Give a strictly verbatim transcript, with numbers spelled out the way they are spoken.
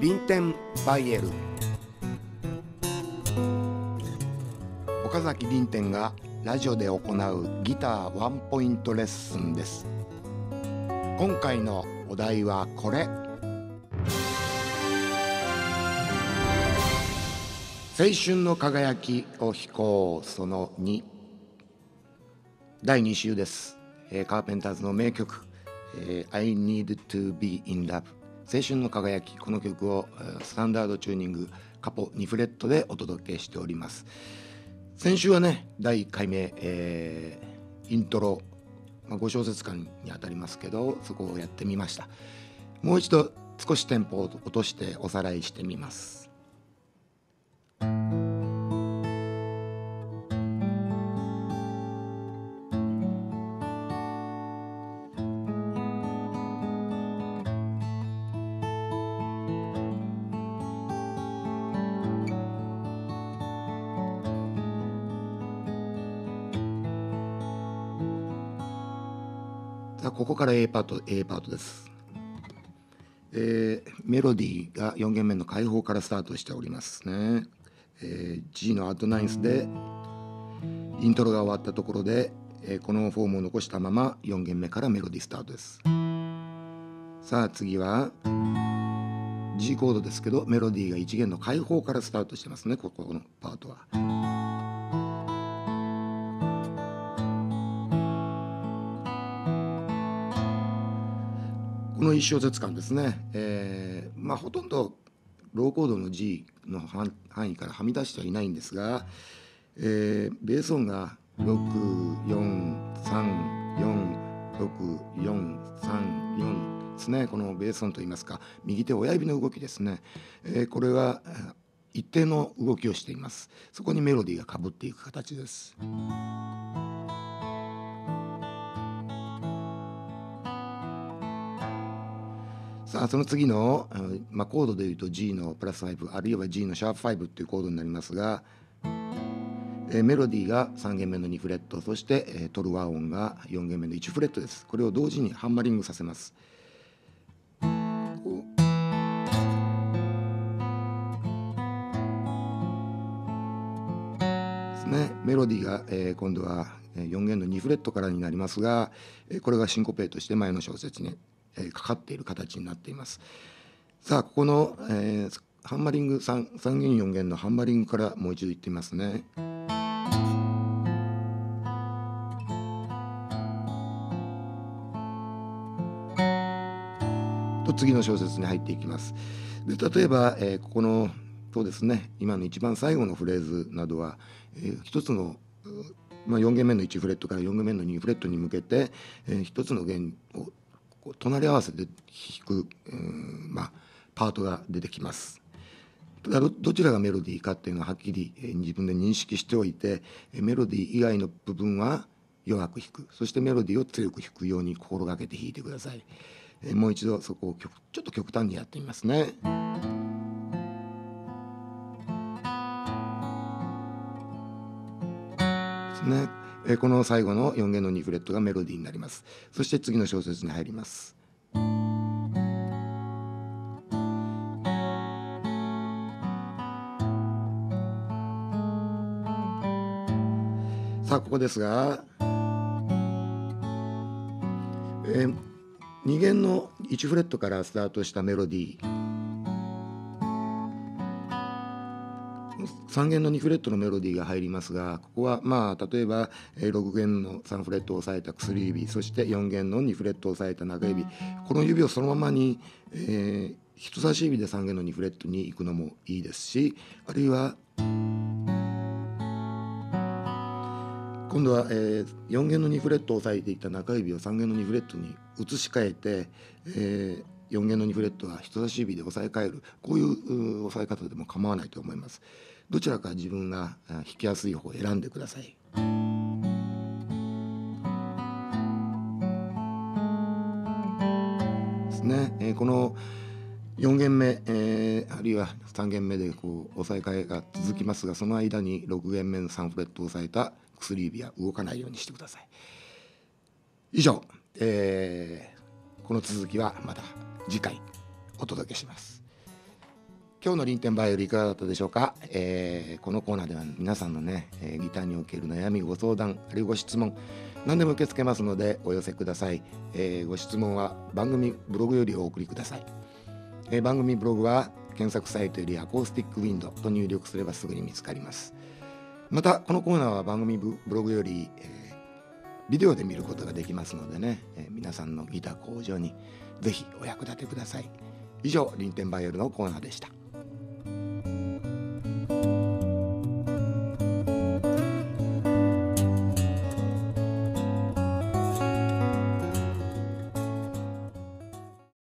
リンテンバイエル。岡崎リンテンがラジオで行うギターワンポイントレッスンです。今回のお題はこれ。青春の輝きを飛行そのに、だいに週です。えー、カーペンターズの名曲、えー、I Need To Be In Love 青春の輝き、この曲をスタンダードチューニングカポにフレットでお届けしております。先週はね、だいいっかいめ、えー、イントロ、まあ、ごしょうせつかんにあたりますけど、そこをやってみました。もう一度少しテンポを落としておさらいしてみます。ここから A パート、A パートです。えー、メロディーがよん弦目の開放からスタートしておりますね。えー、G のアットナインスでイントロが終わったところで、えー、このフォームを残したままよん弦目からメロディースタートです。さあ次は G コードですけど、メロディーがいち弦の開放からスタートしてますね、ここのパートは。このいっしょうせつかんですね、えーまあ、ほとんどローコードの G の範囲からはみ出してはいないんですが、えー、ベース音がろくよんさんよんろくよんさんよんですね。このベース音といいますか、右手親指の動きですね、えー、これは一定の動きをしています。そこにメロディーがかぶっていく形です。さあその次の、まあ、コードでいうと G のプラスごあるいは G のシャープごというコードになりますが、えー、メロディーがさん弦目のにフレット、そして、えー、トル和音がよん弦目のいちフレットです。これを同時にハンマリングさせます。ね、メロディーが、えー、今度はよん弦のにフレットからになりますが、これがシンコペーとして前の小節に、ね、かかっている形になっています。さあここの、えー、ハンマリング 3, 3弦よん弦のハンマリングからもう一度いってみますね。と次の小節に入っていきます。で例えば、えー、ここのそうですね、今の一番最後のフレーズなどは、えー、一つの、まあ、よん弦目のいちフレットからよん弦目のにフレットに向けて、えー、一つの弦を隣り合わせで弾く、うんまあ、パートが出てきます。ただ ど, どちらがメロディーかっていうのははっきり、えー、自分で認識しておいて、えー、メロディー以外の部分は弱く弾く、そしてメロディーを強く弾くように心がけて弾いてください。えー、もう一度そこをちょっと極端にやってみますね。ですね。この最後のよん弦のにフレットがメロディーになります。そして次の小節に入ります。さあここですが、えー、に弦のいちフレットからスタートしたメロディー、さん弦のにフレットのメロディーが入りますが、ここはまあ例えばろく弦のさんフレットを押さえた薬指、そしてよん弦のにフレットを押さえた中指、この指をそのままに、えー、人差し指でさん弦のにフレットに行くのもいいですし、あるいは今度は、えー、よん弦のにフレットを押さえていた中指をさん弦のにフレットに移し替えて、えーよん弦のにフレットは人差し指で押さえ替える、こういう押さえ方でも構わないと思います。どちらか自分が弾きやすい方を選んでください。ですね、えー、このよん弦目、えー、あるいはさん弦目でこう押さえ替えが続きますが、その間にろく弦目のさんフレットを押さえた薬指は動かないようにしてください。以上、えー、この続きはまた次回お届けします。今日のRyntenバイオリいかがだったでしょうか。えー、このコーナーでは皆さんのね、えー、ギターにおける悩み、ご相談、あるいはご質問、何でも受け付けますのでお寄せください。えー、ご質問は番組ブログよりお送りください。えー、番組ブログは検索サイトよりアコースティックウィンドと入力すればすぐに見つかります。またこのコーナーは番組ブログより、えー、ビデオで見ることができますのでね、えー、皆さんのギター向上にぜひお役立てください。以上、Ryntenバイオリのコーナーでした。